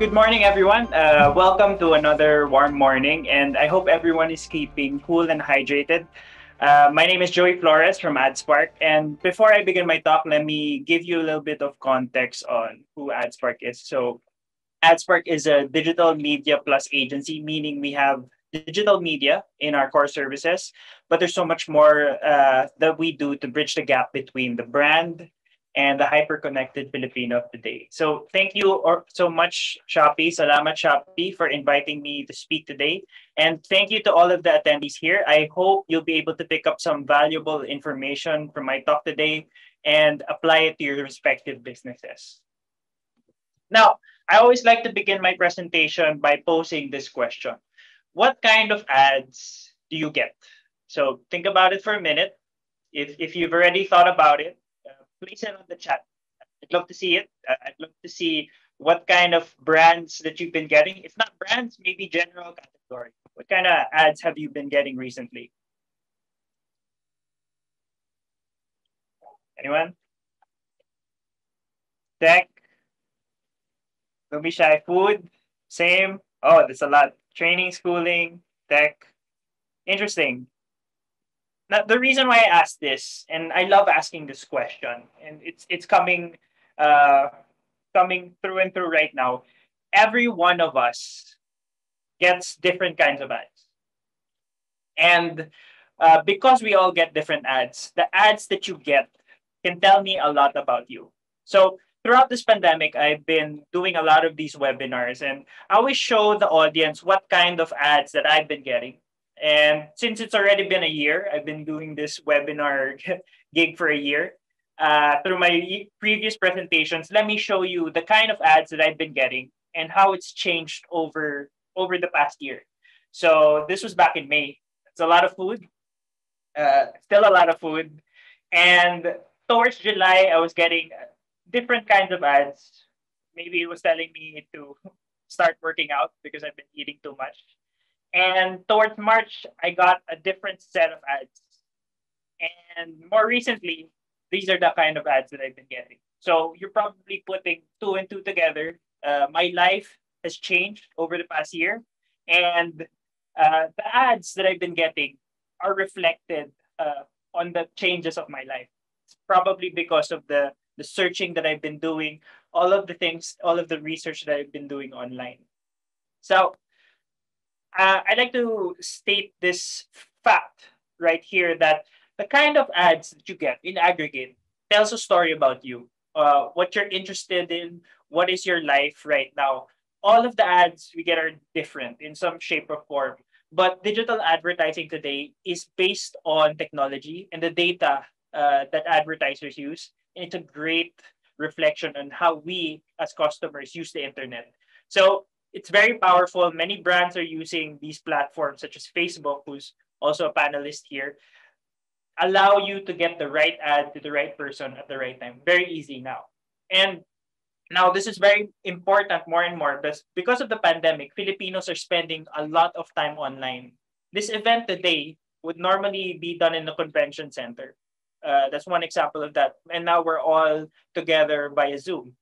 Good morning, everyone. Welcome to another warm morning, and I hope everyone is keeping cool and hydrated. My name is Joey Flores from AdSpark, and before I begin my talk, let me give you a little bit of context on who AdSpark is. So AdSpark is a digital media plus agency, meaning we have digital media in our core services, but there's so much more that we do to bridge the gap between the brand and the hyper-connected Filipino of today. So thank you so much, Shopee. Salamat, Shopee, for inviting me to speak today. And thank you to all of the attendees here. I hope you'll be able to pick up some valuable information from my talk today and apply it to your respective businesses. Now, I always like to begin my presentation by posing this question. What kind of ads do you get? So think about it for a minute. If you've already thought about it, please send on the chat. I'd love to see it. I'd love to see what kind of brands that you've been getting. If not brands, maybe general category. What kind of ads have you been getting recently? Anyone? Tech? Don't be shy. Food? Same? Oh, there's a lot. Training, schooling, tech. Interesting. Now, the reason why I asked this, and I love asking this question, and it's coming through and through right now. Every one of us gets different kinds of ads. And because we all get different ads, the ads that you get can tell me a lot about you. So throughout this pandemic, I've been doing a lot of these webinars, and I always show the audience what kind of ads that I've been getting. And since it's already been a year, I've been doing this webinar gig for a year. Through my previous presentations, let me show you the kind of ads that I've been getting and how it's changed over the past year. So this was back in May. It's a lot of food, still a lot of food. And towards July, I was getting different kinds of ads. Maybe it was telling me to start working out because I've been eating too much. And towards March, I got a different set of ads. And more recently, these are the kind of ads that I've been getting. So you're probably putting two and two together. My life has changed over the past year. And the ads that I've been getting are reflected on the changes of my life. It's probably because of the searching that I've been doing, all of the things, all of the research that I've been doing online. So I'd like to state this fact right here that the kind of ads that you get in aggregate tells a story about you, what you're interested in, what is your life right now. All of the ads we get are different in some shape or form, but digital advertising today is based on technology and the data that advertisers use. And it's a great reflection on how we as customers use the internet. So it's very powerful. Many brands are using these platforms such as Facebook, who's also a panelist here, allow you to get the right ad to the right person at the right time. Very easy now. And now this is very important more and more because of the pandemic, Filipinos are spending a lot of time online. This event today would normally be done in a convention center. That's one example of that. And now we're all together via Zoom.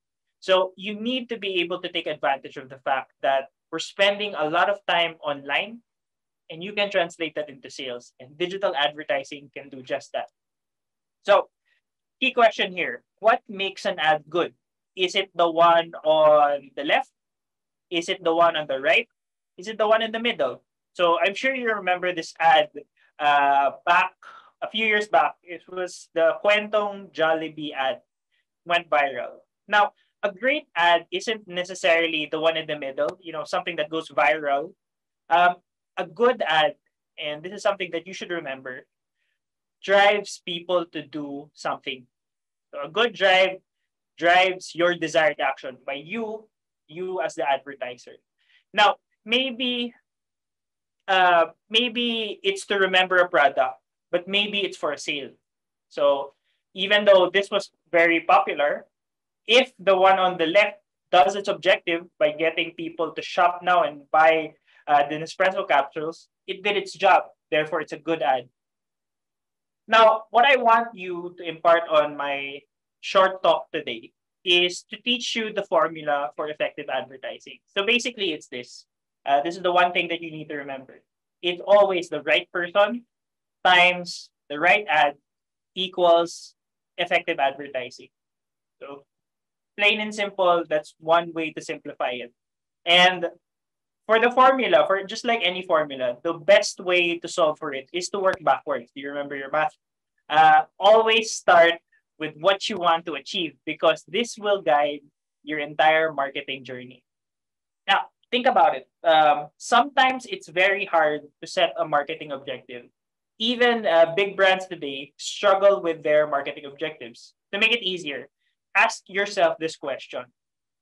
So you need to be able to take advantage of the fact that we're spending a lot of time online, and you can translate that into sales, and digital advertising can do just that. So key question here, what makes an ad good? Is it the one on the left? Is it the one on the right? Is it the one in the middle? So I'm sure you remember this ad back a few years back. It was the Kwentong Jollibee ad, went viral. Now, a great ad isn't necessarily the one in the middle, you know, something that goes viral. A good ad, and this is something that you should remember, drives people to do something. So a good drive drives your desired action by you as the advertiser. Now, maybe it's to remember a product, but maybe it's for a sale. So even though this was very popular, if the one on the left does its objective by getting people to shop now and buy the Nespresso capsules, it did its job. Therefore, it's a good ad. Now, what I want you to impart on my short talk today is to teach you the formula for effective advertising. So basically, it's this. This is the one thing that you need to remember. It's always the right person times the right ad equals effective advertising. So plain and simple, that's one way to simplify it. And for the formula, for just like any formula, the best way to solve for it is to work backwards. Do you remember your math? Always start with what you want to achieve, because this will guide your entire marketing journey. Now, think about it. Sometimes it's very hard to set a marketing objective. Even big brands today struggle with their marketing objectives. To make it easier, ask yourself this question.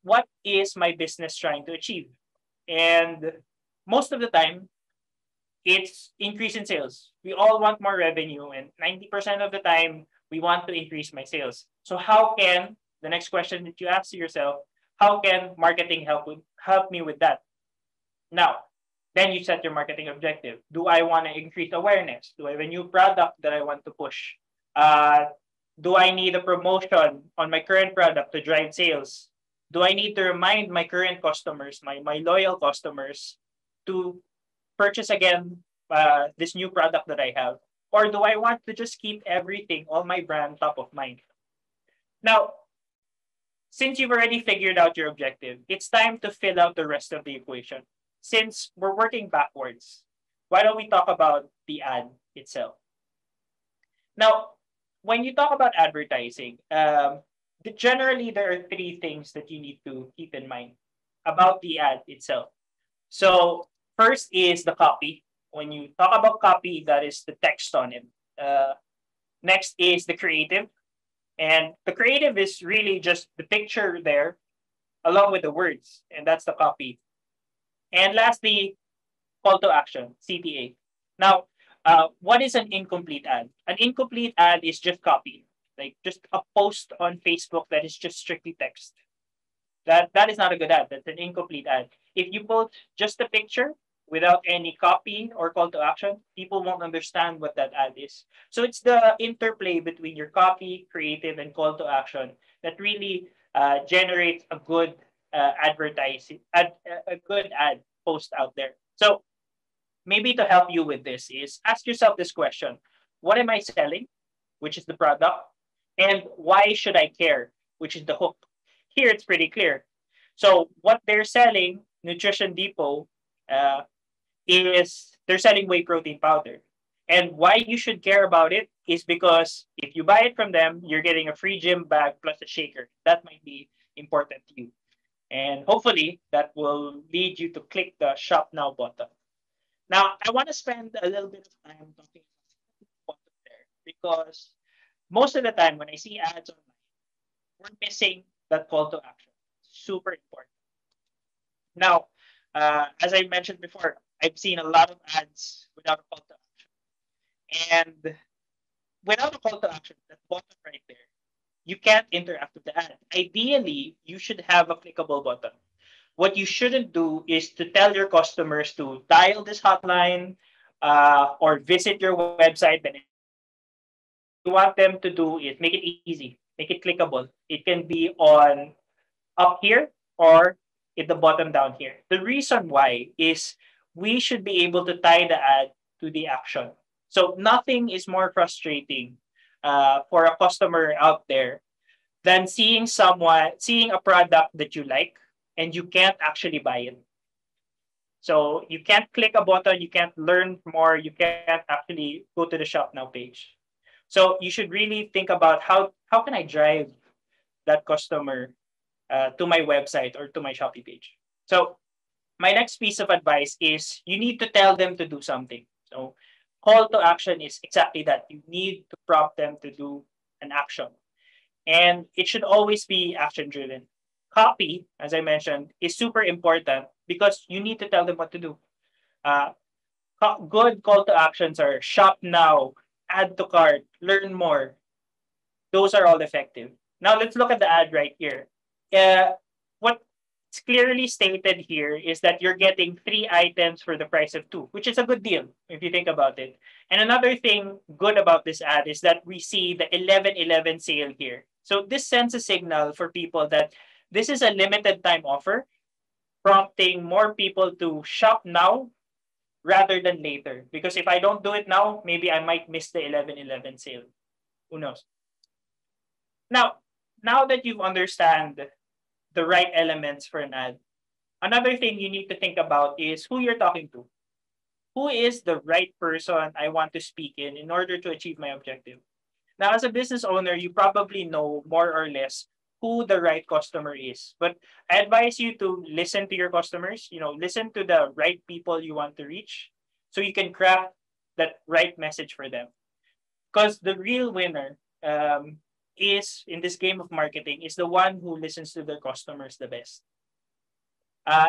What is my business trying to achieve? And most of the time, it's increase in sales. We all want more revenue, and 90% of the time, we want to increase my sales. So how can, the next question that you ask yourself, how can marketing help me with that? Now, then you set your marketing objective. Do I want to increase awareness? Do I have a new product that I want to push? Do I need a promotion on my current product to drive sales? Do I need to remind my current customers, my loyal customers, to purchase again this new product that I have? Or do I want to just keep everything, all my brand, top of mind? Now, since you've already figured out your objective, it's time to fill out the rest of the equation. Since we're working backwards, why don't we talk about the ad itself? Now, when you talk about advertising, generally there are three things that you need to keep in mind about the ad itself. So first is the copy. When you talk about copy, that is the text on it. Next is the creative. And the creative is really just the picture there along with the words. And that's the copy. And lastly, call to action, CTA. Now, what is an incomplete ad? An incomplete ad is just copy. Like just a post on Facebook that is just strictly text. That is not a good ad. That's an incomplete ad. If you post just a picture without any copy or call to action, people won't understand what that ad is. So it's the interplay between your copy, creative, and call to action that really generates a good ad post out there. So maybe to help you with this is ask yourself this question. What am I selling, which is the product? And why should I care, which is the hook. Here, it's pretty clear. So what they're selling, Nutrition Depot, is they're selling whey protein powder. And why you should care about it is because if you buy it from them, you're getting a free gym bag plus a shaker. That might be important to you. And hopefully, that will lead you to click the Shop Now button. Now, I want to spend a little bit of time talking about there because most of the time when I see ads online, we're missing that call to action. Super important. Now, as I mentioned before, I've seen a lot of ads without a call to action. And without a call to action, that button right there, you can't interact with the ad. Ideally, you should have a clickable button. What you shouldn't do is to tell your customers to dial this hotline or visit your website. You want them to do is make it easy, make it clickable. It can be on up here or at the bottom down here. The reason why is we should be able to tie the ad to the action. So nothing is more frustrating for a customer out there than seeing a product that you like and you can't actually buy it. So you can't click a button, you can't learn more, you can't actually go to the Shop Now page. So you should really think about how can I drive that customer to my website or to my Shopee page. So my next piece of advice is you need to tell them to do something. So call to action is exactly that. You need to prompt them to do an action. And it should always be action-driven. Copy, as I mentioned, is super important because you need to tell them what to do. Good call to actions are Shop Now, add to cart, learn more. Those are all effective. Now let's look at the ad right here. What's clearly stated here is that you're getting 3 items for the price of 2, which is a good deal if you think about it. And another thing good about this ad is that we see the 11-11 sale here. So this sends a signal for people that this is a limited time offer, prompting more people to shop now rather than later. Because if I don't do it now, maybe I might miss the 11-11 sale. Who knows? Now that you understand the right elements for an ad, another thing you need to think about is who you're talking to. Who is the right person I want to speak in order to achieve my objective? Now, as a business owner, you probably know more or less who the right customer is. But I advise you to listen to your customers, listen to the right people you want to reach so you can craft that right message for them. Because the real winner is, in this game of marketing, is the one who listens to their customers the best.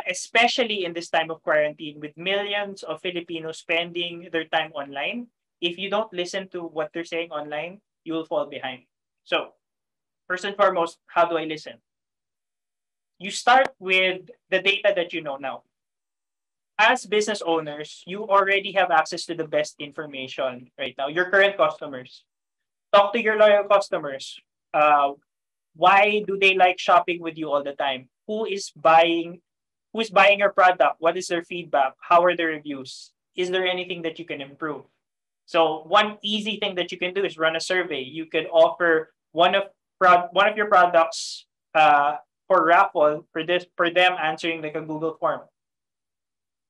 Especially in this time of quarantine with millions of Filipinos spending their time online, if you don't listen to what they're saying online, you will fall behind. So, first and foremost, how do I listen? You start with the data that you know now. As business owners, you already have access to the best information right now, your current customers. Talk to your loyal customers. Why do they like shopping with you all the time? Who is buying your product? What is their feedback? How are their reviews? Is there anything that you can improve? So one easy thing that you can do is run a survey. You could offer one of your products for raffle for them answering like a Google form.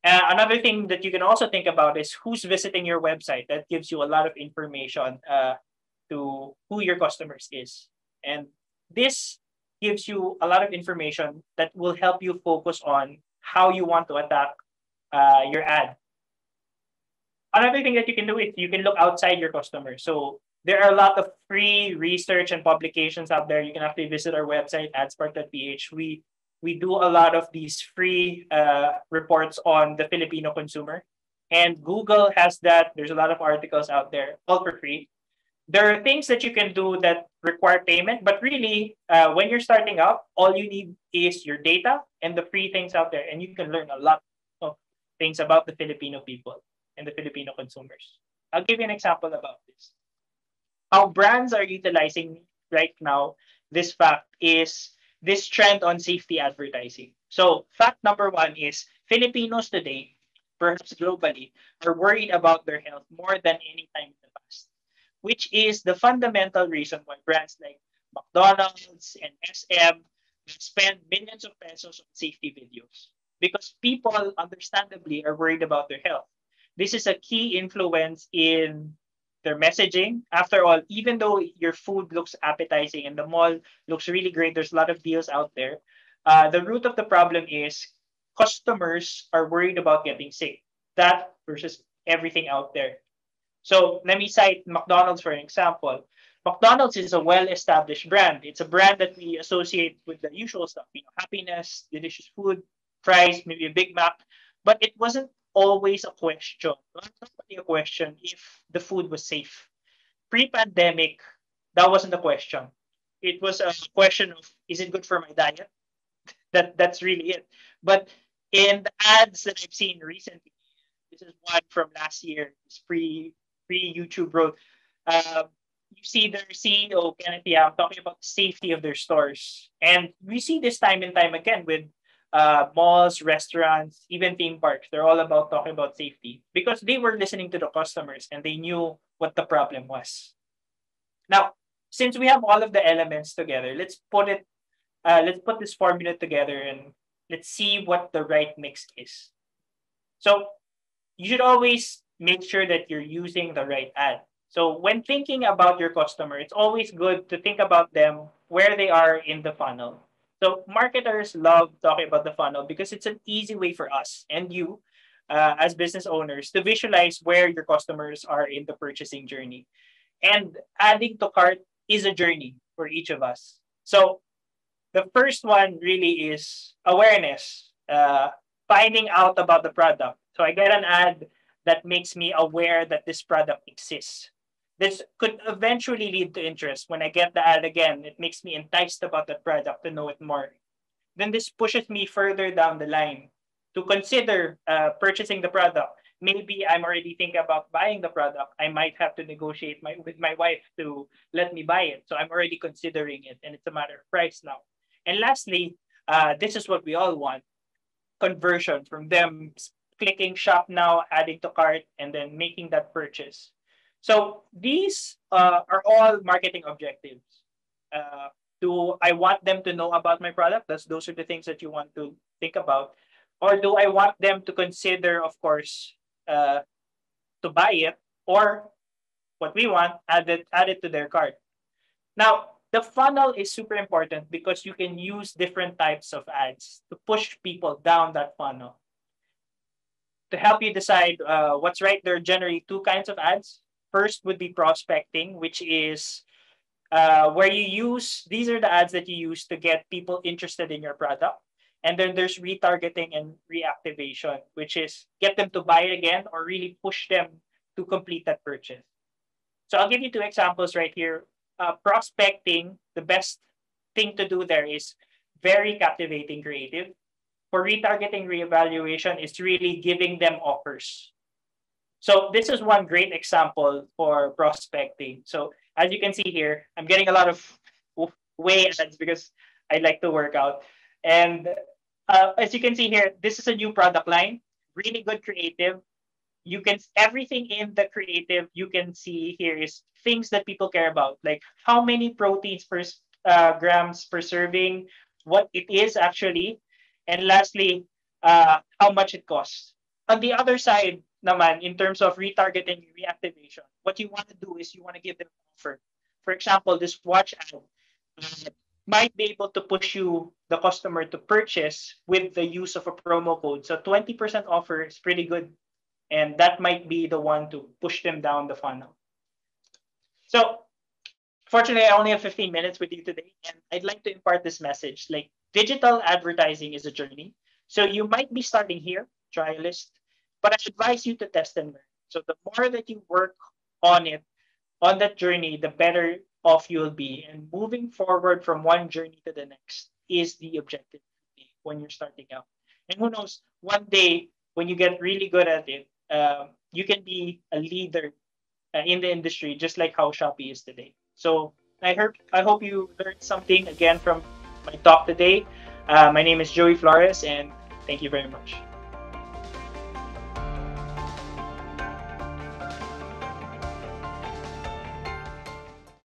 Another thing that you can also think about is who's visiting your website. That gives you a lot of information to who your customers is. And this gives you a lot of information that will help you focus on how you want to attack your ad. Another thing that you can do is you can look outside your customer. So there are a lot of free research and publications out there. You can actually visit our website, adspark.ph. We do a lot of these free reports on the Filipino consumer. And Google has that. There's a lot of articles out there, all for free. There are things that you can do that require payment, but really, when you're starting out, all you need is your data and the free things out there, and you can learn a lot of things about the Filipino people and the Filipino consumers. I'll give you an example about this. How brands are utilizing right now this fact is this trend on safety advertising. So fact number one is Filipinos today, perhaps globally, are worried about their health more than any time in the past, which is the fundamental reason why brands like McDonald's and SM spend millions of pesos on safety videos, because people understandably are worried about their health. This is a key influence in their messaging. After all, even though your food looks appetizing and the mall looks really great, there's a lot of deals out there. The root of the problem is customers are worried about getting sick. That versus everything out there. So let me cite McDonald's for an example. McDonald's is a well-established brand. It's a brand that we associate with the usual stuff, happiness, delicious food, fries, maybe a Big Mac. But it wasn't always a question. It wasn't really a question if the food was safe. Pre-pandemic, that wasn't a question. It was a question of, is it good for my diet? That's really it. But in the ads that I've seen recently, this is one from last year, it's pre-YouTube road. You see their CEO, Kenneth Yam, talking about the safety of their stores. And we see this time and time again with malls, restaurants, even theme parks. They're all about talking about safety because they were listening to the customers and they knew what the problem was. Now, since we have all of the elements together, let's put this formula together and let's see what the right mix is. So you should always make sure that you're using the right ad. So when thinking about your customer, it's always good to think about them where they are in the funnel. So marketers love talking about the funnel because it's an easy way for us and you as business owners to visualize where your customers are in the purchasing journey. And adding to cart is a journey for each of us. So the first one really is awareness, finding out about the product. So I get an ad that makes me aware that this product exists. This could eventually lead to interest. When I get the ad again, it makes me enticed about that product to know it more. Then this pushes me further down the line to consider purchasing the product. maybe I'm already thinking about buying the product, I might have to negotiate with my wife to let me buy it. So I'm already considering it, and it's a matter of price now. And lastly, this is what we all want, conversion from them clicking shop now, adding to cart, and then making that purchase. So these are all marketing objectives. Do I want them to know about my product? Those are the things that you want to think about. Or do I want them to consider, of course, to buy it, or what we want, add it to their cart. Now, the funnel is super important because you can use different types of ads to push people down that funnel. To help you decide what's right, there are generally two kinds of ads. First would be prospecting, which is where you use, these are the ads that you use to get people interested in your product. And then there's retargeting and reactivation, which is get them to buy it again or really push them to complete that purchase. So I'll give you two examples right here. Prospecting, the best thing to do there is very captivating creative. For retargeting, reevaluation is really giving them offers. So this is one great example for prospecting. So as you can see here, I'm getting a lot of way ads because I like to work out. And as you can see here, this is a new product line, really good creative. You can, everything in the creative you can see here is things that people care about, like how many proteins per grams per serving, what it is actually, and lastly, how much it costs. On the other side naman, in terms of retargeting reactivation, what you want to do is you want to give them an offer. For example, this watch ad might be able to push you, the customer, to purchase with the use of a promo code. So 20% offer is pretty good. And that might be the one to push them down the funnel. So fortunately, I only have 15 minutes with you today. And I'd like to impart this message. Like, digital advertising is a journey. So you might be starting here, trialist, but I advise you to test and learn. So the more that you work on it, on that journey, the better off you'll be. And moving forward from one journey to the next is the objective when you're starting out. And who knows, one day when you get really good at it, you can be a leader in the industry, just like how Shopee is today. So I hope you learned something again from my talk today. My name is Joey Flores, and thank you very much.